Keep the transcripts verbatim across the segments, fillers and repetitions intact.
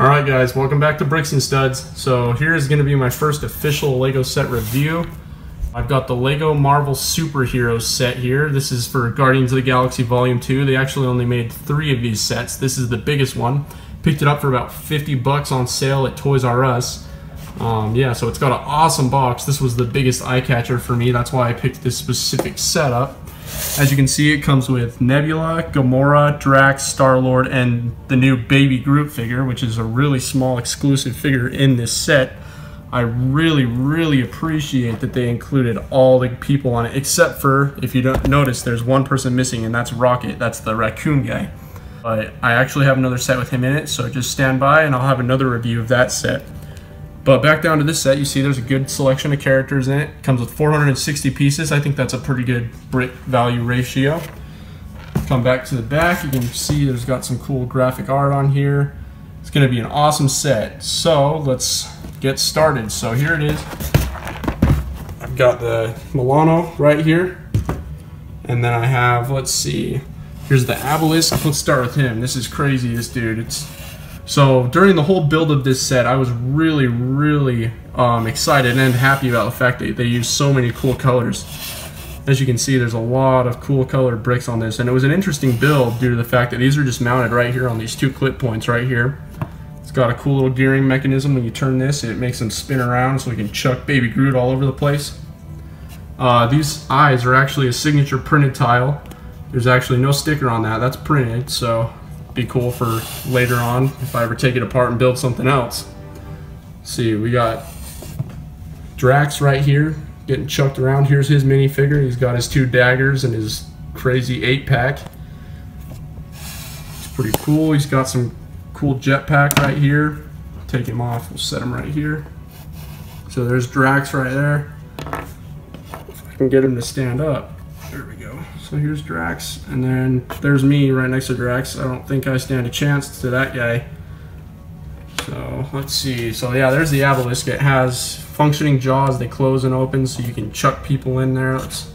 Alright guys, welcome back to Bricks N Studz. So here is going to be my first official LEGO set review. I've got the LEGO Marvel Super Heroes set here. This is for Guardians of the Galaxy Volume two. They actually only made three of these sets. This is the biggest one. Picked it up for about fifty bucks on sale at Toys R Us. Um, yeah, so it's got an awesome box. This was the biggest eye catcher for me. That's why I picked this specific setup. As you can see, it comes with Nebula, Gamora, Drax, Star-Lord, and the new Baby Groot figure, which is a really small exclusive figure in this set. I really, really appreciate that they included all the people on it, except for, if you don't notice, there's one person missing, and that's Rocket. That's the raccoon guy. But I actually have another set with him in it, so just stand by, and I'll have another review of that set. But back down to this set, you see there's a good selection of characters in it. Comes with four hundred sixty pieces. I think that's a pretty good brick value ratio. Come back to the back, you can see there's got some cool graphic art on here. It's going to be an awesome set. So let's get started. So here it is. I've got the Milano right here. And then I have, let's see, here's the Abilisk. Let's start with him. This is crazy, this dude. It's So during the whole build of this set, I was really, really um, excited and happy about the fact that they used so many cool colors. As you can see, there's a lot of cool colored bricks on this, and it was an interesting build due to the fact that these are just mounted right here on these two clip points right here. It's got a cool little gearing mechanism. When you turn this, it makes them spin around so we can chuck Baby Groot all over the place. Uh, these eyes are actually a signature printed tile. There's actually no sticker on that. That's printed, so be cool for later on if I ever take it apart and build something else. Let's see, we got Drax right here getting chucked around. Here's his minifigure. He's got his two daggers and his crazy eight pack. It's pretty cool. He's got some cool jetpack right here. Take him off. We'll set him right here. So there's Drax right there. If I can get him to stand up. There we go. So here's Drax, and then there's me right next to Drax. I don't think I stand a chance to that guy. So let's see. So yeah, there's the Abilisk. It has functioning jaws. They close and open, so you can chuck people in there. Let's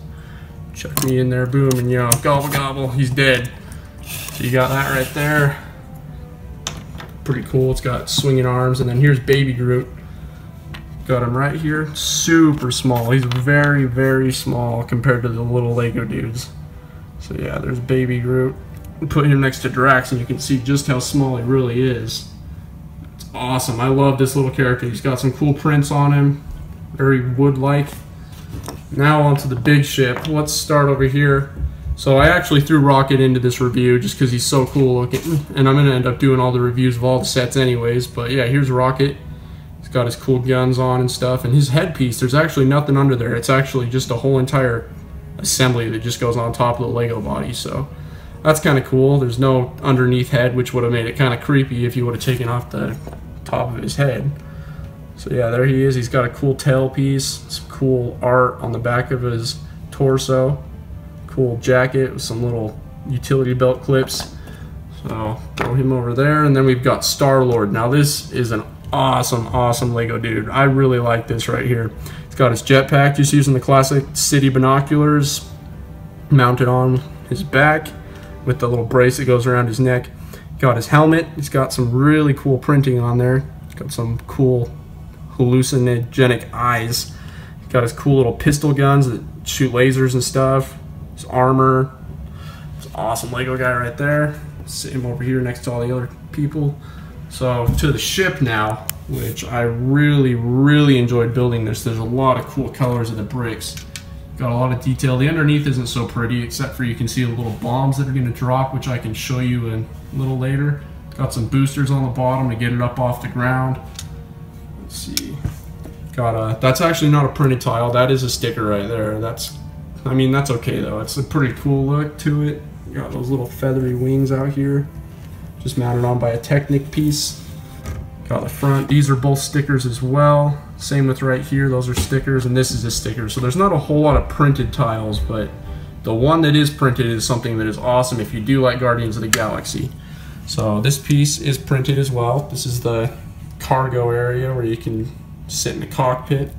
chuck me in there. Boom, and yo, gobble gobble. He's dead. So you got that right there. Pretty cool. It's got swinging arms, and then here's Baby Groot. Got him right here. Super small. He's very, very small compared to the little Lego dudes. So yeah, there's Baby Groot. Put him next to Drax and you can see just how small he really is. It's awesome. I love this little character. He's got some cool prints on him. Very wood-like. Now onto the big ship. Let's start over here. So I actually threw Rocket into this review just because he's so cool looking. And I'm going to end up doing all the reviews of all the sets anyways. But yeah, here's Rocket. He's got his cool guns on and stuff. And his headpiece, there's actually nothing under there. It's actually just a whole entire assembly that just goes on top of the Lego body, so that's kind of cool. There's no underneath head, which would have made it kind of creepy if you would have taken off the top of his head. So yeah, there he is. He's got a cool tail piece, some cool art on the back of his torso, cool jacket with some little utility belt clips. So throw him over there, and then we've got Star-Lord. Now this is an awesome, awesome Lego dude. I really like this right here. He's got his jetpack, just using the classic city binoculars, mounted on his back with the little brace that goes around his neck. Got his helmet. He's got some really cool printing on there. He's got some cool hallucinogenic eyes. He's got his cool little pistol guns that shoot lasers and stuff. His armor. It's an awesome Lego guy right there. Sit him over here next to all the other people. So to the ship now, which I really, really enjoyed building this. There's a lot of cool colors of the bricks. Got a lot of detail. The underneath isn't so pretty, except for you can see the little bombs that are going to drop, which I can show you a little later. Got some boosters on the bottom to get it up off the ground. Let's see. Got a, that's actually not a printed tile. That is a sticker right there. That's, I mean, that's okay though. It's a pretty cool look to it. Got those little feathery wings out here. Just mounted on by a Technic piece. Got the front. These are both stickers as well. Same with right here. Those are stickers, and this is a sticker. So there's not a whole lot of printed tiles, but the one that is printed is something that is awesome if you do like Guardians of the Galaxy. So this piece is printed as well. This is the cargo area where you can sit in the cockpit.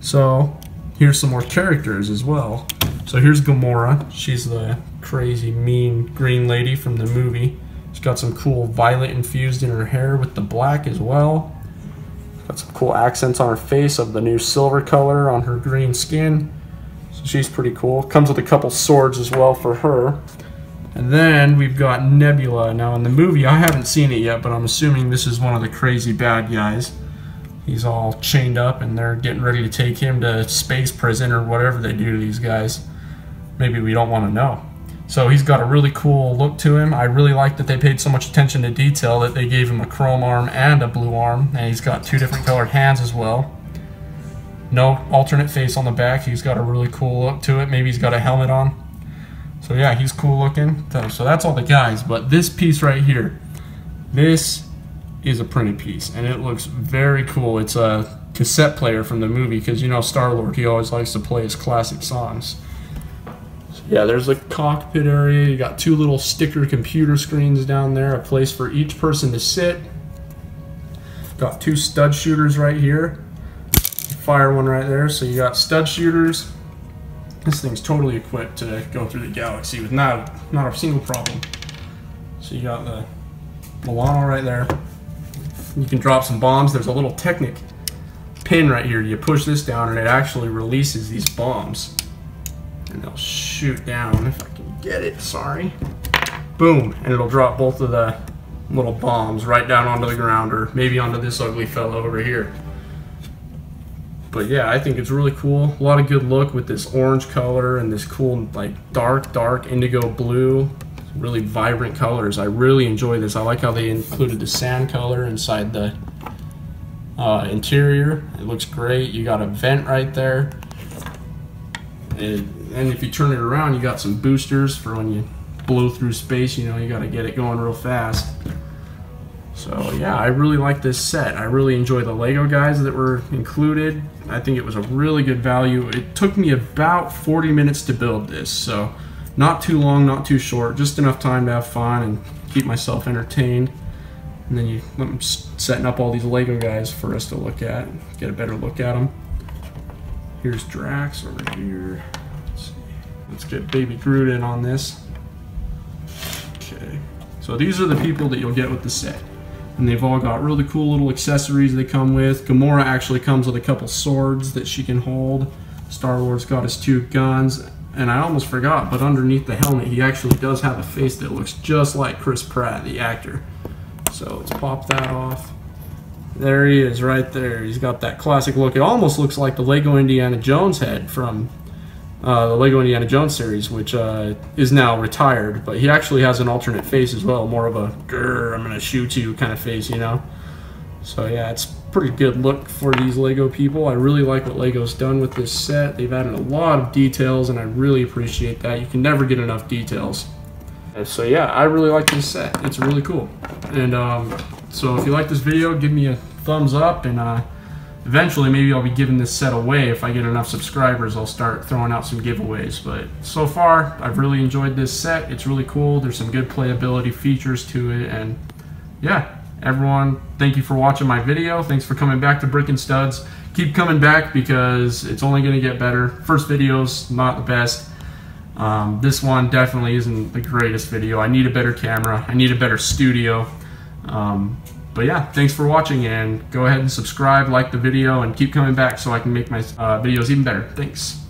So here's some more characters as well. So here's Gamora. She's the crazy mean green lady from the movie. She's got some cool violet infused in her hair with the black as well. Got some cool accents on her face of the new silver color on her green skin. So she's pretty cool. Comes with a couple swords as well for her. And then we've got Nebula. Now in the movie, I haven't seen it yet, but I'm assuming this is one of the crazy bad guys. He's all chained up and they're getting ready to take him to space prison or whatever they do to these guys. Maybe we don't want to know. So he's got a really cool look to him. I really like that they paid so much attention to detail that they gave him a chrome arm and a blue arm. And he's got two different colored hands as well. No alternate face on the back. He's got a really cool look to it. Maybe he's got a helmet on. So yeah, he's cool looking. So that's all the guys. But this piece right here, this is a printed piece and it looks very cool. It's a cassette player from the movie because, you know, Star-Lord, he always likes to play his classic songs. So yeah, there's the cockpit area. You got two little sticker computer screens down there, a place for each person to sit. Got two stud shooters right here. Fire one right there. So you got stud shooters. This thing's totally equipped to go through the galaxy with not, not a single problem. So you got the Milano right there. You can drop some bombs. There's a little Technic pin right here. You push this down and it actually releases these bombs. And they'll shoot down, if I can get it, sorry. Boom, and it'll drop both of the little bombs right down onto the ground or maybe onto this ugly fella over here. But yeah, I think it's really cool. A lot of good look with this orange color and this cool like dark, dark indigo blue. Really vibrant colors. I really enjoy this. I like how they included the sand color inside the uh, interior. It looks great. You got a vent right there. It, and if you turn it around, you got some boosters for when you blow through space, you know, you got to get it going real fast. So yeah, I really like this set. I really enjoy the Lego guys that were included. I think it was a really good value. It took me about forty minutes to build this, so not too long, not too short, just enough time to have fun and keep myself entertained. And then you, I'm setting up all these Lego guys for us to look at, get a better look at them. Here's Drax over here. Let's see. Let's get Baby Groot in on this. Okay, so these are the people that you'll get with the set. And they've all got really cool little accessories they come with. Gamora actually comes with a couple swords that she can hold. Star-Lord's got his two guns. And I almost forgot, but underneath the helmet, he actually does have a face that looks just like Chris Pratt, the actor. So let's pop that off. There he is right there. He's got that classic look. It almost looks like the Lego Indiana Jones head from uh, the Lego Indiana Jones series, which uh, is now retired. But he actually has an alternate face as well, more of a, grr, I'm gonna shoot you kind of face, you know? So yeah, it's pretty good look for these Lego people. I really like what Lego's done with this set. They've added a lot of details and I really appreciate that. You can never get enough details. And so yeah, I really like this set. It's really cool. And um, so if you like this video, give me a thumbs up and uh, eventually maybe I'll be giving this set away. If I get enough subscribers, I'll start throwing out some giveaways. But so far, I've really enjoyed this set. It's really cool. There's some good playability features to it and yeah. Everyone, thank you for watching my video. Thanks for coming back to Bricks N Studz. Keep coming back because it's only going to get better. First video's not the best. Um, this one definitely isn't the greatest video. I need a better camera. I need a better studio. Um, but yeah, thanks for watching and go ahead and subscribe, like the video, and keep coming back so I can make my uh, videos even better. Thanks.